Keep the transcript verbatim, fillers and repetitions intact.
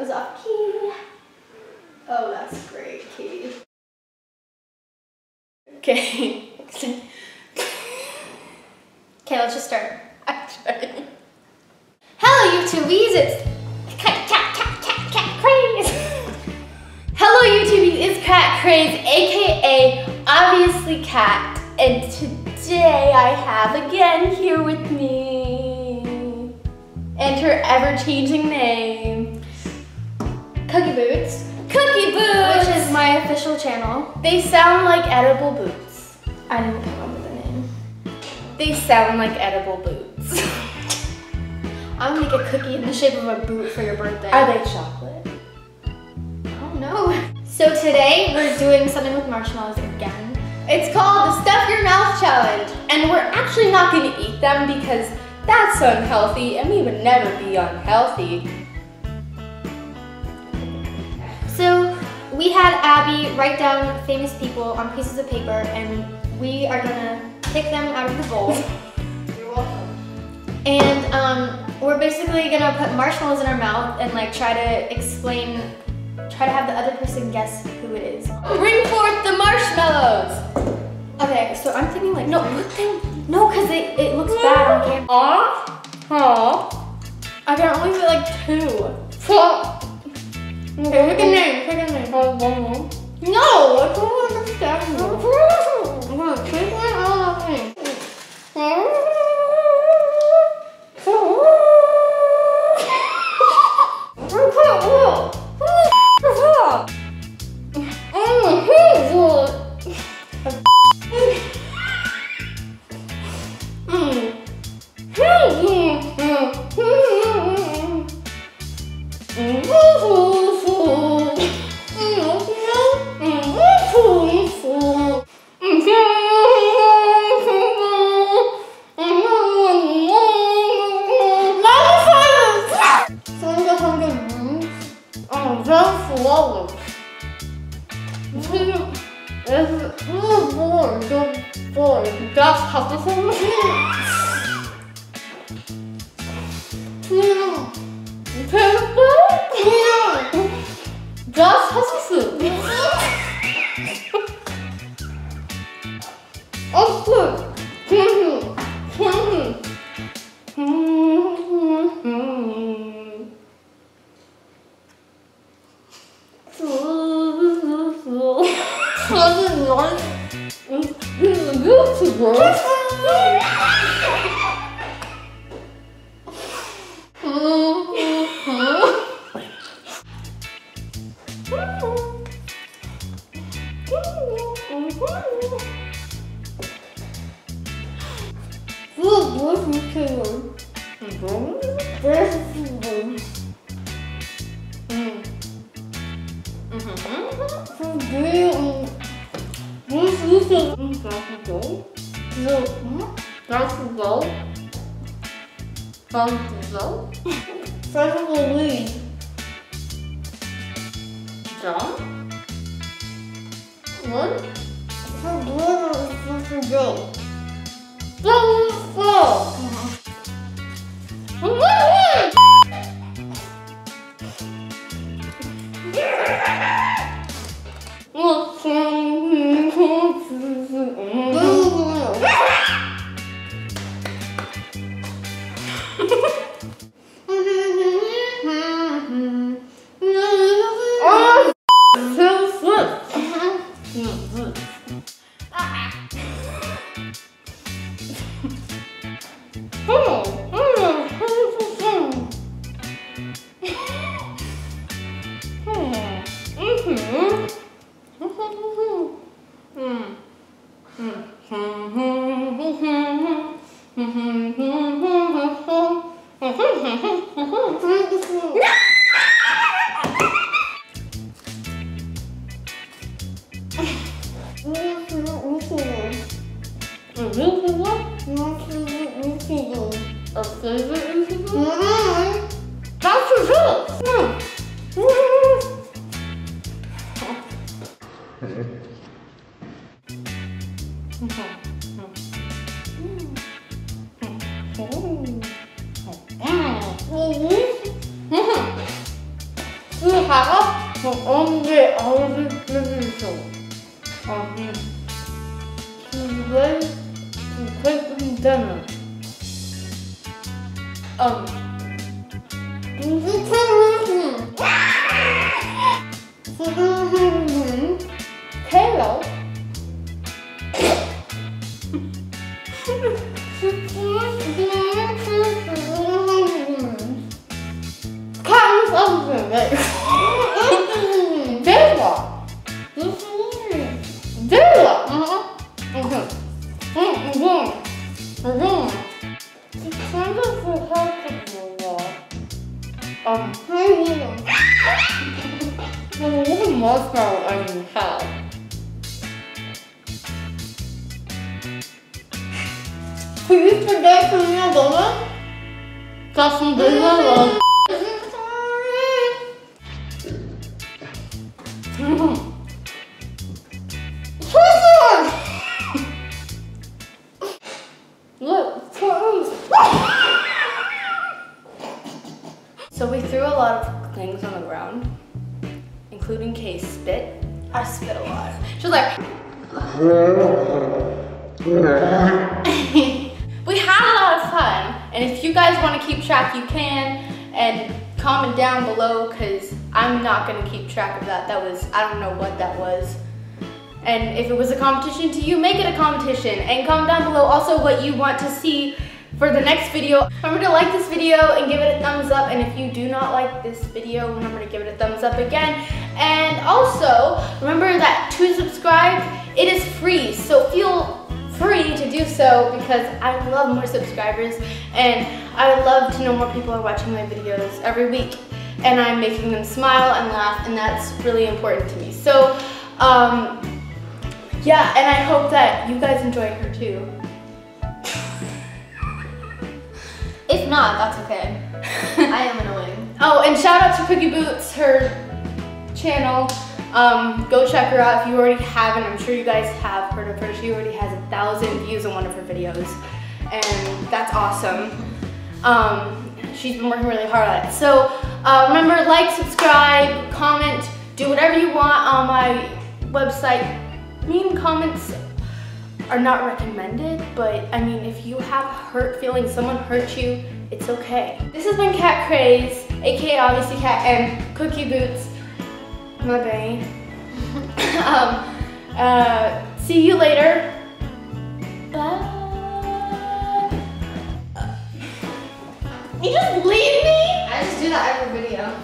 was off key. Oh, that's great key. Okay. Okay, let's just start. Hello, YouTubies. It's Cat, Cat, Cat, Cat, Cat Craze. Hello, YouTubies. It's Cat Craze, A K A obviously Cat, and today I have again here with me and her ever-changing name, Cookie Boots. Cookie Boots, which is my official channel. They sound like edible boots. I don't remember the name. They sound like edible boots. I'm gonna make a cookie in the shape of a boot for your birthday. Are they chocolate? I don't know. So today we're doing something with marshmallows again. It's called the Stuff Your Mouth Challenge, and we're actually not gonna eat them because that's unhealthy, and we would never be unhealthy. So we had Abby write down famous people on pieces of paper, and we are gonna pick them out of the bowl. You're welcome. And um, we're basically gonna put marshmallows in our mouth and like try to explain, try to have the other person guess who it is. Bring forth the marshmallows. Okay, so I'm thinking like no, put them, no, cause it it looks bad on camera. Aw, aw. I can only put like two. Four. Okay, pick a name, pick a name. Oh, one more. No, I don't understand. I'm gonna pick one out of thing. Oh, 하고 그 언제 어디 들으면서 아니 그걸 그걸 끊잖아. 어 무슨 무슨 지금 헬로 So we threw a lot of things on the ground, including Kay's spit. I spit a lot. She was like... We had a lot of fun, and if you guys want to keep track, you can, and comment down below, because I'm not going to keep track of that. That was, I don't know what that was. And if it was a competition to you, make it a competition, and comment down below also what you want to see for the next video. Remember to like this video and give it a thumbs up, and if you do not like this video, remember to give it a thumbs up again. And also, remember that to subscribe, it is free, so feel free to do so, because I love more subscribers, and I would love to know more people are watching my videos every week, and I'm making them smile and laugh, and that's really important to me. So, um, yeah, and I hope that you guys enjoy her too. If not, that's okay. I am annoying. Oh, and shout out to Cookie Boots, her channel. Um, go check her out if you already haven't. I'm sure you guys have heard of her. She already has a thousand views on one of her videos, and that's awesome. Um, she's been working really hard at it. So uh, remember, like, subscribe, comment, do whatever you want on my website. Mean comments are not recommended, but I mean, if you have hurt feelings, someone hurt you, it's okay. This has been Cat Craze, aka Obviously Cat, and Cookie Boots, my bae. um, uh, see you later. Bye. You just leave me? I just do that every video.